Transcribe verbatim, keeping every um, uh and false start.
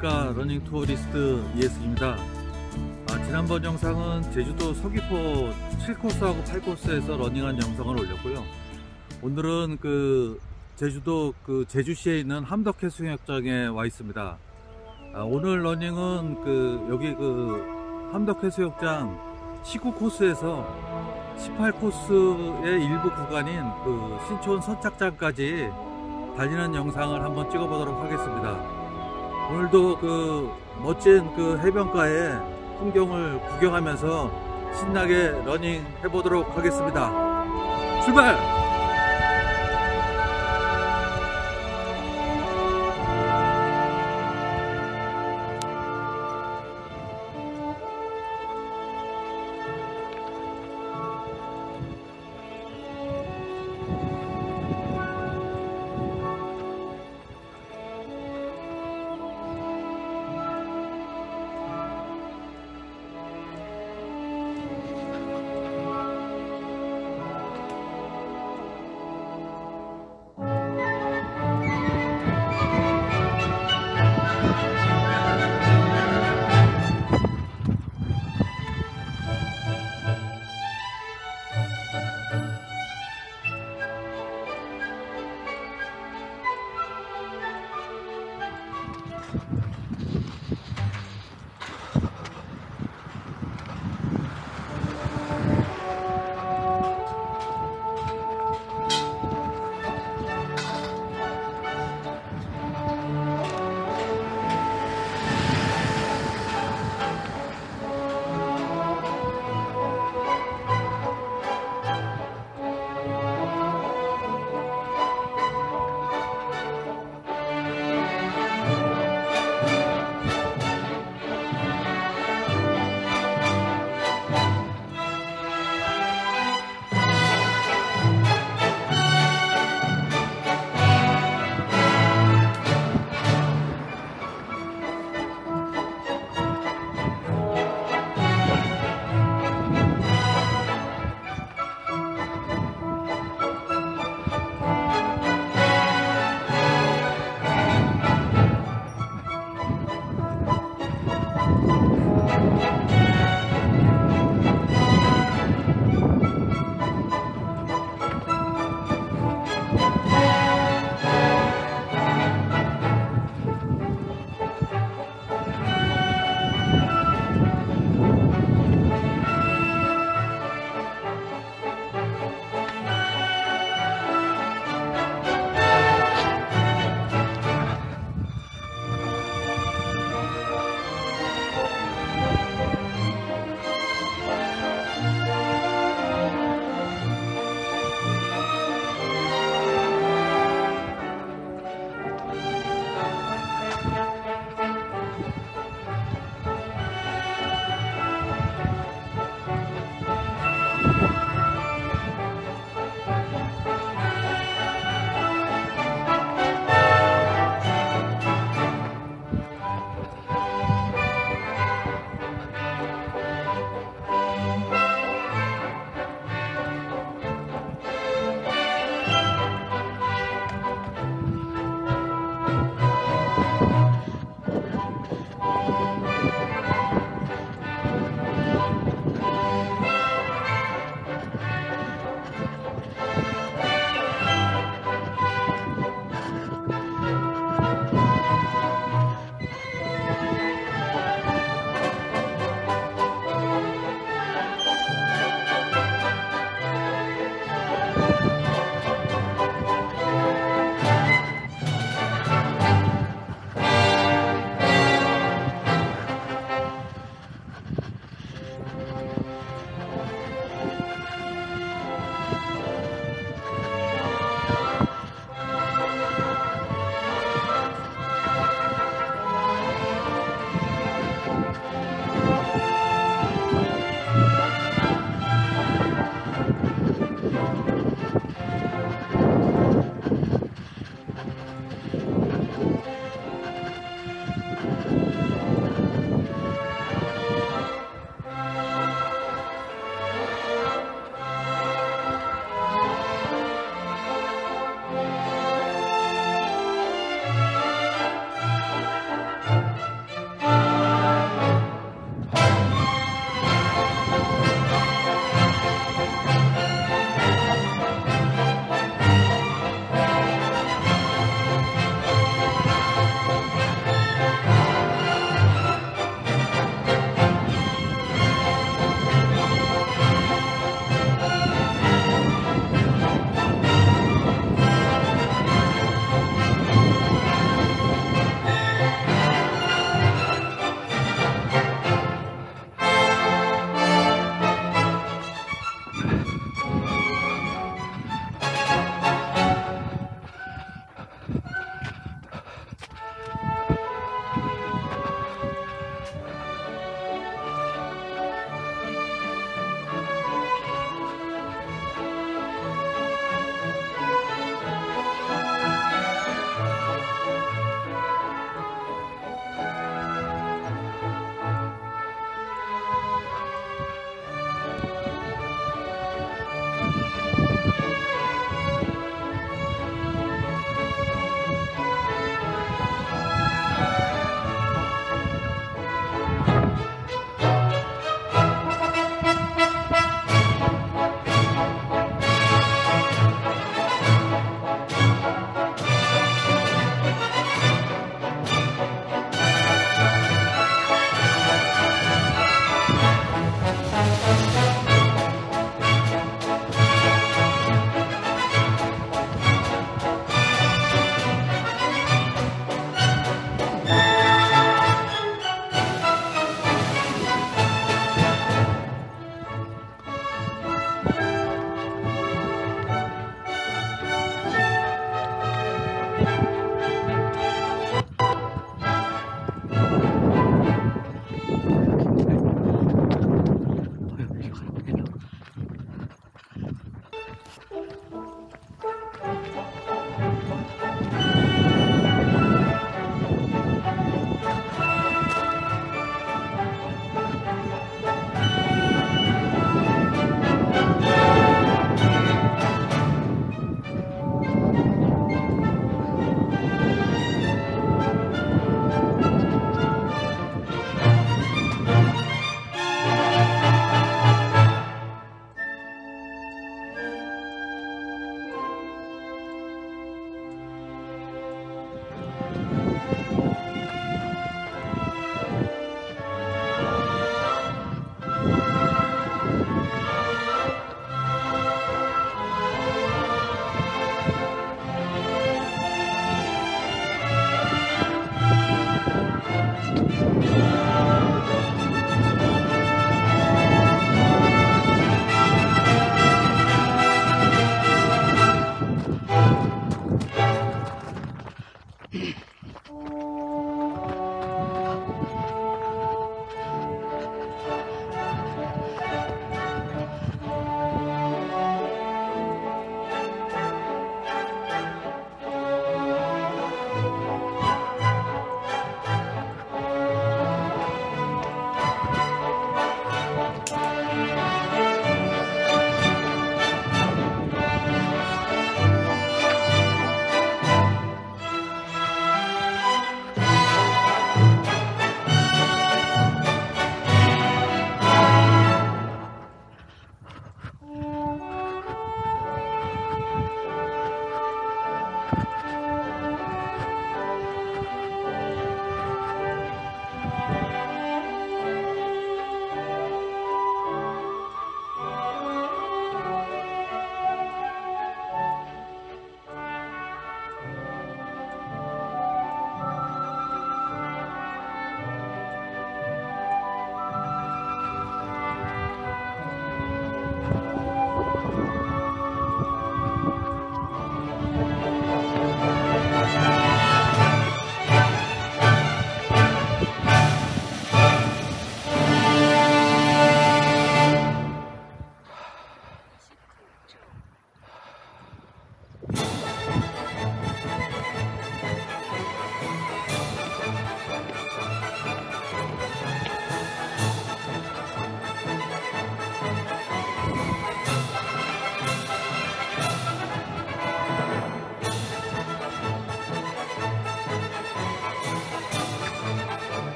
안녕하십니까. 러닝 투어리스트 이에스입니다. 아, 지난번 영상은 제주도 서귀포 칠 코스하고 팔 코스에서 러닝한 영상을 올렸고요. 오늘은 그 제주도 그 제주시에 있는 함덕해수욕장에 와 있습니다. 아, 오늘 러닝은 그 여기 그 함덕해수욕장 십구 코스에서 십팔 코스의 일부 구간인 그 신촌 선착장까지 다니는 영상을 한번 찍어보도록 하겠습니다. 오늘도 그 멋진 그 해변가의 풍경을 구경하면서 신나게 러닝 해보도록 하겠습니다. 출발!